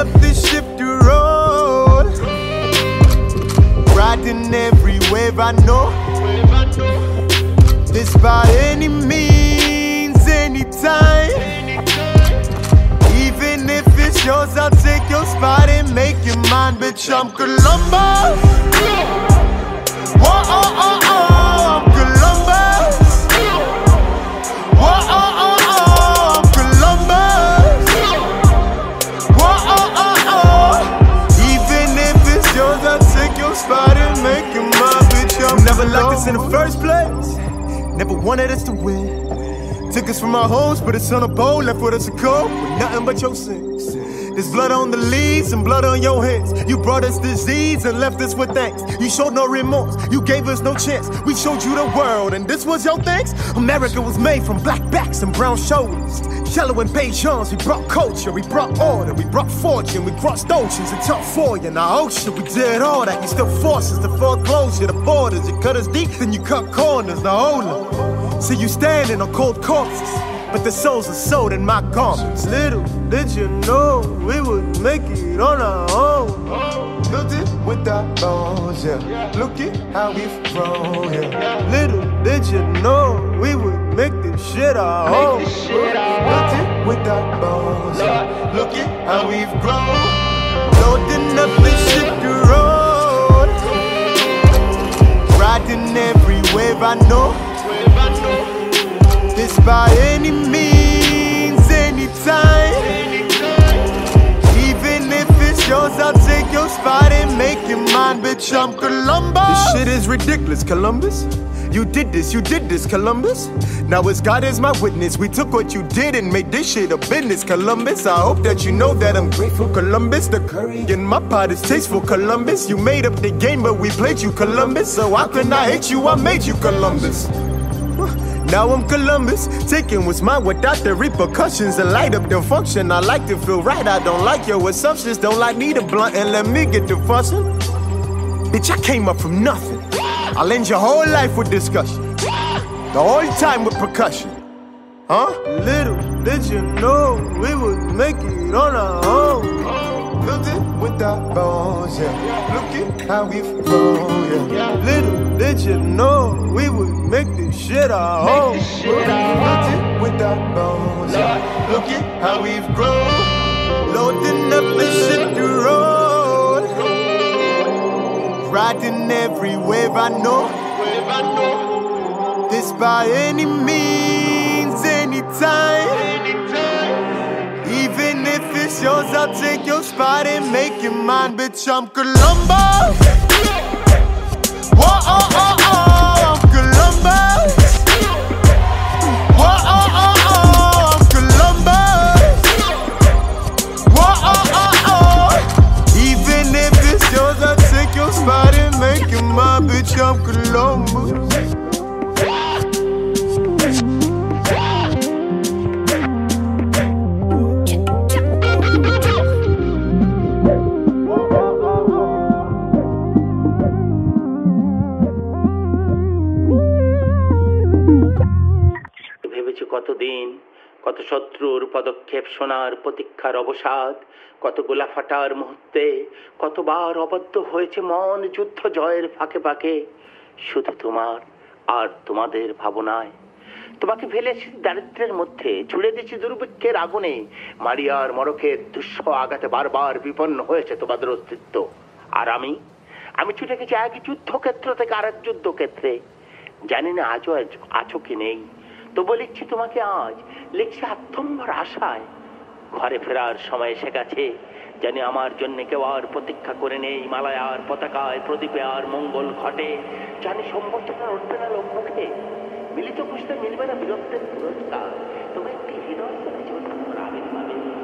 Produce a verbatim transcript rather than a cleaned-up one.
up this ship to roll. Riding everywhere I know. This by any means, anytime. Even if it's yours, I'll take your spot and make you mine. Bitch, I'm Columbus. Oh, oh, oh, oh, I'm Columbus. Oh, oh, oh, oh, I'm Columbus. Oh, oh, oh, oh. Even if it's yours, I'll take your spot and make you mine. Bitch, I'm never like this in the first place. Never wanted us to win. Took us from our homes, put us on a boat, left with us a coat, with nothing but your sins. There's blood on the leaves and blood on your hands. You brought us disease and left us with thanks. You showed no remorse, you gave us no chance. We showed you the world and this was your thanks. America was made from black backs and brown shoulders. Shallow and Bajans, we brought culture, we brought order, we brought fortune. We crossed oceans and took foil in our ocean. We did all that, you still force us to foreclosure, the borders. You cut us deep, then you cut corners, the older. See you standing on cold corpses, but the souls are sold in my garments. Little did you know we would make it on our own. Oh. Built it with our bones, yeah. yeah. Look at how we've grown, yeah. yeah. Little did you know we would make this shit our make own. This shit our Built own. It with our bones, yeah. yeah. Look at how we've grown. Loading up this shit to road. Riding everywhere I know. This by any means, anytime. Even if it's yours, I'll take your spot and make it mine. Bitch, I'm Columbus. This shit is ridiculous, Columbus. You did this, you did this, Columbus. Now as God is my witness, we took what you did and made this shit a business, Columbus. I hope that you know that I'm grateful, Columbus. The curry in my pot is tasteful, Columbus. You made up the game, but we played you, Columbus. So how can I hate you? I made you, Columbus. Now I'm Columbus, taking what's mine without the repercussions. The light up the function, I like to feel right. I don't like your assumptions, don't like need a blunt and let me get the function. Bitch, I came up from nothing. I'll end your whole life with discussion, the whole time with percussion. Huh? Little did you know we would make it on our own. Built it with our bones, yeah. Look at how we've grown, yeah. Little did you know we would make this shit our own. Make this shit our own. With our bones, yeah. Look at how we've grown. Loading up the shit to roll. Riding everywhere I know. This by any means, anytime. Even if it's yours, I'll take your spot and make it mine. Bitch, I'm Columbus. Whoa, oh, oh, oh, I'm Columbus. Whoa, oh, oh, oh, I'm Columbus. Whoa, oh, oh, oh. Even if it's yours, I'll take your spot and make it mine. Bitch, I'm Columbus. কতদিন কত শত্রুর পদক্ষেপ শোনার প্রতীক্ষার অবসাদ, কত গোলা ফাটার মুহূর্তে কতবার অবদ্ধ হয়েছে মন যুদ্ধ জয়ের ফাঁকে ফাঁকে। শুধু তোমার আর তোমাদের ভাবনায় তোমাকে ফেলেছি দারিদ্রের মধ্যে, ছুড়ে দিয়েছি দুর্ভিক্ষের আগুনে, মারিয়ার মরকের দুঃসহ আঘাতে বারবার বিপন্ন হয়েছে তোমাদের অস্তিত্ব। আর আমি আমি ছুটে গেছি এক যুদ্ধক্ষেত্র থেকে আর এক যুদ্ধক্ষেত্রে। জানি না আজও আছো কি নেই, তবু লিখছি তোমাকে আজ, লিখছি আত্মম্বর আশায়। ঘরে ফেরার সময় এসে গেছে, জানি আমার জন্য কেউ আর প্রতীক্ষা করে নেই। মালায়ার পতাকায় প্রদীপে আর মঙ্গল ঘটে, জানি সম্বর্ধনা উঠবে না লোকমুখে, মিলিত খুঁজতে মিলবে না বীরত্বের পুরস্কার। তবে একটি হৃদয় করে জন্য আবির্ভাবে